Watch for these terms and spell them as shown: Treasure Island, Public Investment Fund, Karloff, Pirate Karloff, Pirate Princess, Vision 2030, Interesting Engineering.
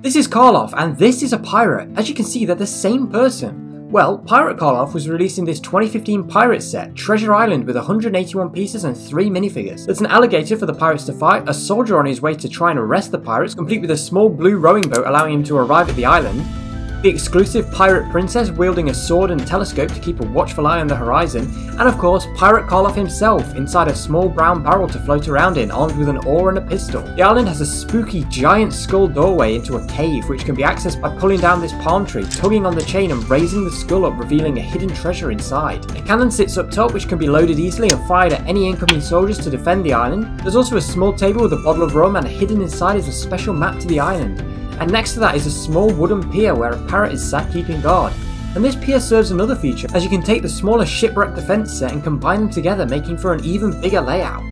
This is Karloff, and this is a pirate. As you can see, they're the same person. Well, Pirate Karloff was released in this 2015 pirate set, Treasure Island, with 181 pieces and 3 minifigures. There's an alligator for the pirates to fight, a soldier on his way to try and arrest the pirates, complete with a small blue rowing boat allowing him to arrive at the island, the exclusive Pirate Princess wielding a sword and telescope to keep a watchful eye on the horizon, and of course, Pirate Karloff himself inside a small brown barrel to float around in, armed with an oar and a pistol. The island has a spooky giant skull doorway into a cave, which can be accessed by pulling down this palm tree, tugging on the chain and raising the skull up, revealing a hidden treasure inside. A cannon sits up top, which can be loaded easily and fired at any incoming soldiers to defend the island. There's also a small table with a bottle of rum, and hidden inside is a special map to the island. And next to that is a small wooden pier where a parrot is sat keeping guard. And this pier serves another feature, as you can take the smaller shipwreck defense set and combine them together, making for an even bigger layout.